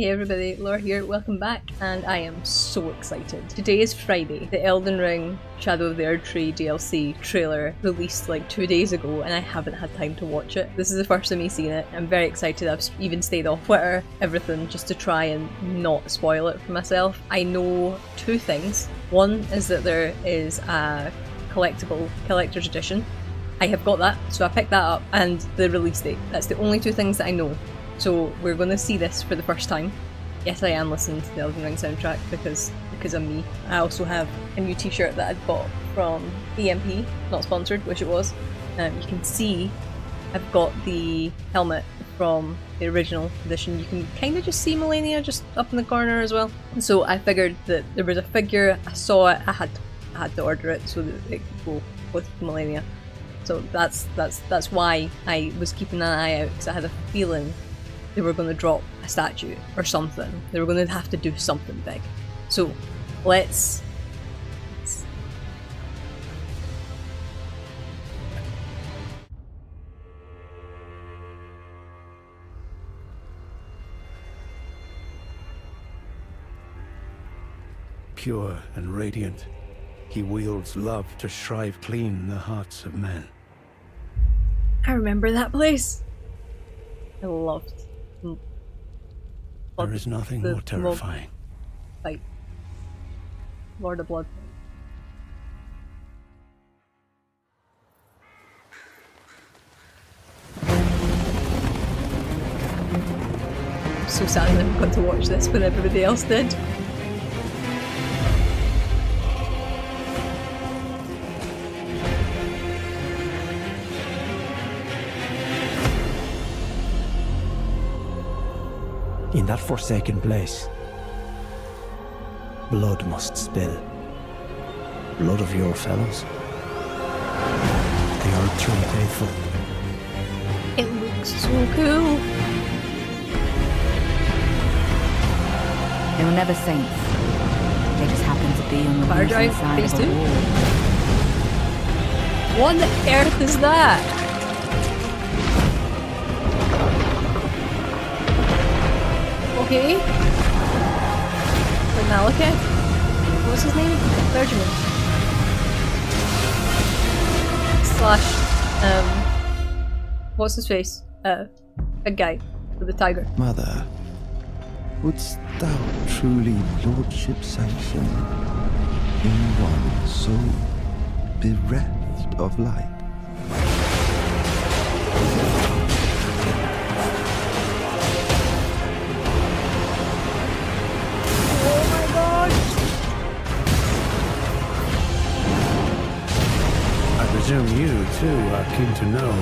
Hey everybody, Laura here, welcome back, and I am so excited. Today is Friday, the Elden Ring Shadow of the Erdtree DLC trailer released like 2 days ago and I haven't had time to watch it. This is the first time I've seen it. I'm very excited. I've even stayed off Twitter, everything, just to try and not spoil it for myself. I know two things. One is that there is a collectible collector's edition. I have got that, so I picked that up, and the release date. That's the only two things that I know. So we're going to see this for the first time. Yes, I am listening to the Elden Ring soundtrack because I'm me. I also have a new t-shirt that I'd bought from EMP, not sponsored, wish it was. You can see I've got the helmet from the original edition. You can kind of just see Melania just up in the corner as well. And so I figured that there was a figure, I saw it, I had to order it so that it could go with Melania. So that's why I was keeping an eye out, because I had a feeling they were going to drop a statue or something. They were going to have to do something big. So let's Pure and radiant, he wields love to shrive clean the hearts of men. I remember that place. I loved. There is nothing more terrifying. Like Lord of Blood. I'm so sad that I got to watch this when everybody else did. In that forsaken place, blood must spill. Blood of your fellows. They are truly faithful. It looks so cool. They were never saints. They just happened to be on the far drive phase two. What on earth is that? Okay. Like Malekith? What's his name? Bergman. Slash, what's his face? A guy with a tiger. Mother, wouldst thou truly lordship sanction in one so bereft of light? I presume you, too, are keen to know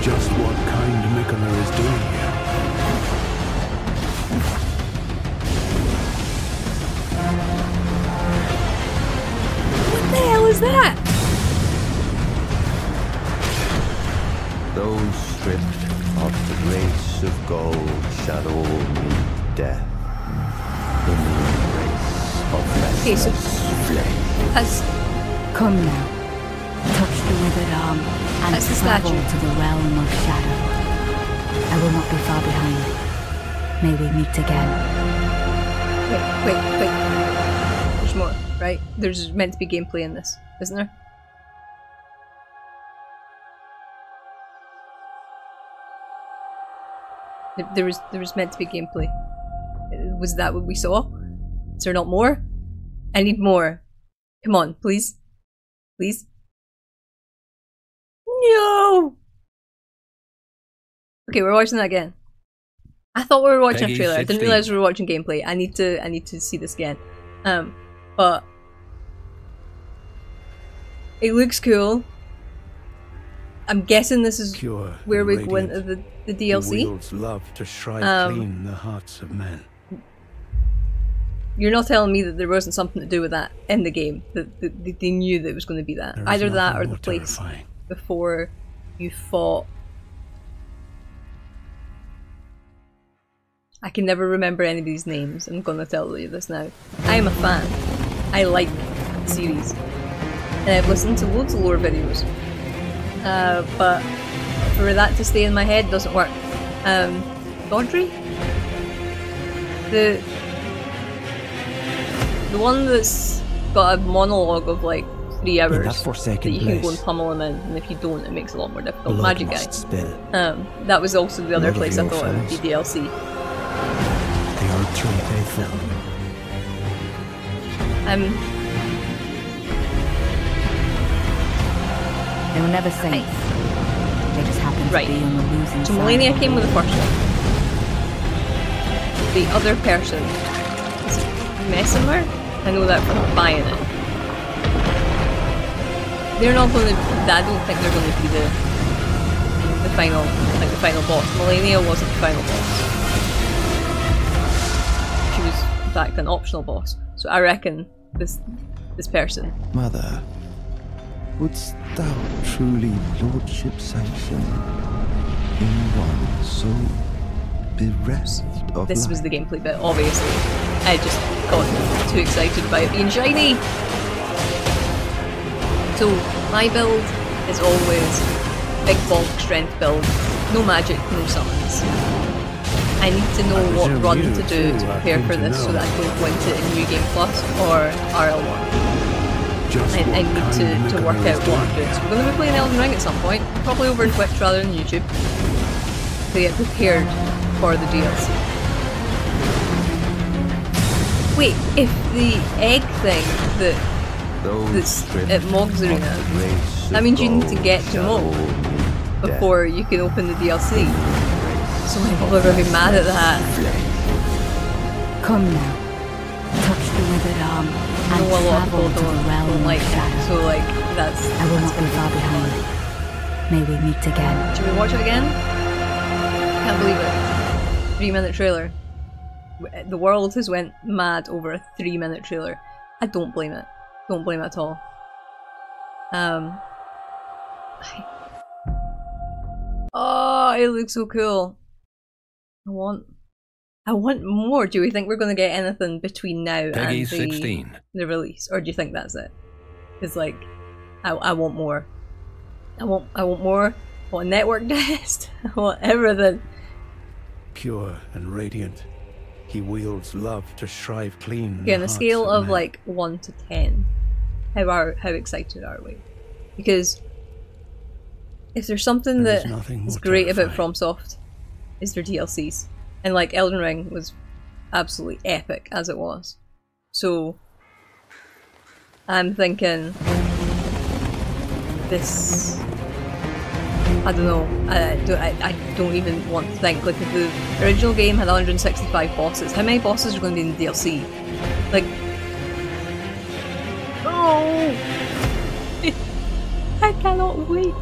just what kind Miquella is doing here. What the hell is that? Those stripped of the grace of gold shall all meet death in the embrace of messiness. Has come now. Touch the withered arm and travel to the realm of shadow. I will not be far behind. May we meet again. Wait. There's more, right? There's meant to be gameplay in this, isn't there? There was meant to be gameplay. Was that what we saw? Is there not more? I need more. Come on, please. Please. No! Okay, we're watching that again. I thought we were watching a trailer. I didn't realise we were watching gameplay. I need to see this again. But it looks cool. I'm guessing this is where we go into the DLC. Love to shrive clean the hearts of men. You're not telling me that there wasn't something to do with that in the game, that they knew that it was going to be that. Either that or the place before you fought. I can never remember anybody's names, I'm going to tell you this now. I am a fan. I like the series. And I've listened to loads of lore videos. But for that to stay in my head doesn't work. Godfrey? The one that's got a monologue of like 3 hours that you can go and pummel him in, and if you don't, it makes it a lot more difficult. Magic guy. That was also the other place I thought it would be DLC. They are true faithful. They were never saints. They just happened to be on the losing side. So Melania came with the first one. The other person is Mesmer. I know that from buying it. They're not going to. I don't think they're going to be the final. Like the final boss. Melania wasn't the final boss. She was, in fact, an optional boss. So I reckon this person. Mother, wouldst thou truly lordship sanction in one so bereft of This life? Was the gameplay bit, obviously. I just got too excited about it being shiny. So my build is always big bulk strength build, no magic, no summons. I need to know what run to do to prepare for this so that I don't go into New Game Plus or RL1. I need to work out what I'm doing. So we're going to be playing Elden Ring at some point, probably over Twitch rather than YouTube, to get prepared for the DLC. Wait, if the egg thing that at Mog's Arena, that means you need to get to Mog before you can open the DLC. So many people are going to be mad at that. Come now, touch the withered arm. I know a lot of people don't like that, so like, that's... I will not be far behind. May we meet again. Should we watch it again? Can't believe it. 3-minute trailer. The world has went mad over a 3-minute trailer. I don't blame it. Don't blame it at all. Oh, it looks so cool. I want more. Do we think we're going to get anything between now Peggy and the release, or do you think that's it? It's like, I want more. I want more. I want a network test. I want everything. Pure and radiant. He wields love to shrive clean. Yeah, on a scale of like 1 to 10, how excited are we? Because if there's something that is great about FromSoft, is their DLCs, and like Elden Ring was absolutely epic as it was. So I'm thinking this. I don't know, I don't even want to think, like if the original game had 165 bosses, how many bosses are going to be in the DLC? Like... Oh! I cannot wait!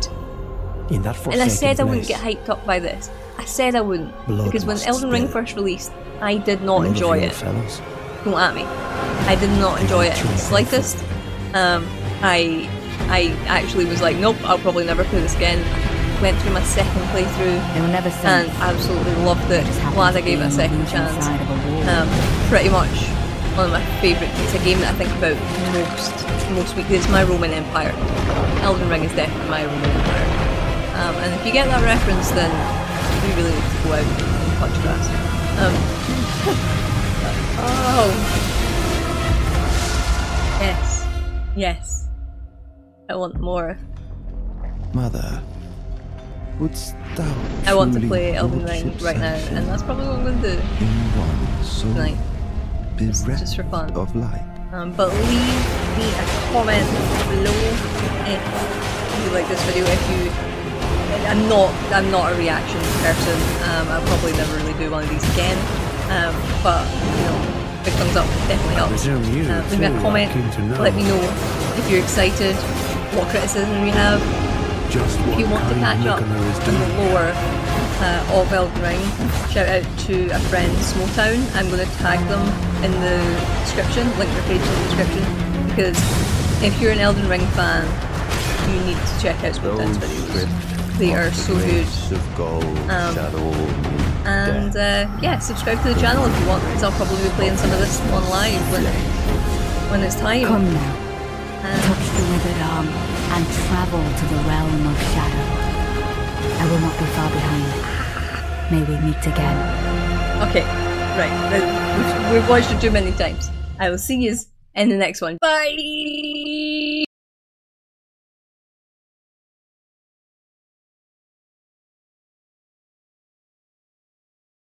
In that and I said I wouldn't get hyped up by this. I said I wouldn't, because when Elden Ring first released, I did not enjoy it. Don't at me. I did not enjoy it in the slightest. I actually was like, nope, I'll probably never play this again. Went through my second playthrough and absolutely loved it. Glad I gave it a second chance. Pretty much one of my favourite. It's a game that I think about most weekly. It's my Roman Empire. Elden Ring is definitely my Roman Empire. And if you get that reference, then you really need to go out and touch grass. Oh yes, yes. I want more. Mother. I want to play Elden Ring right now, and that's probably what I'm going to do tonight, just for fun. But leave me a comment below if you like this video. If you, I'm not a reaction person. I'll probably never really do one of these again. But you know, big thumbs up definitely helps. Leave me a comment. Let me know if you're excited, what criticism you have. If you want to catch up on the lore of Elden Ring, shout out to a friend, SmoughTown. I'm going to tag them in the description, link their page in the description, because if you're an Elden Ring fan, you need to check out SmoughTown's videos. They are so good. And yeah, subscribe to the channel if you want, because I'll probably be playing some of this on live when it's time. Come now, touch the withered arm and travel to the realm of shadow. I I will not be far behind. May we meet again. Okay, right. We've watched it too many times. I will see you in the next one. Bye!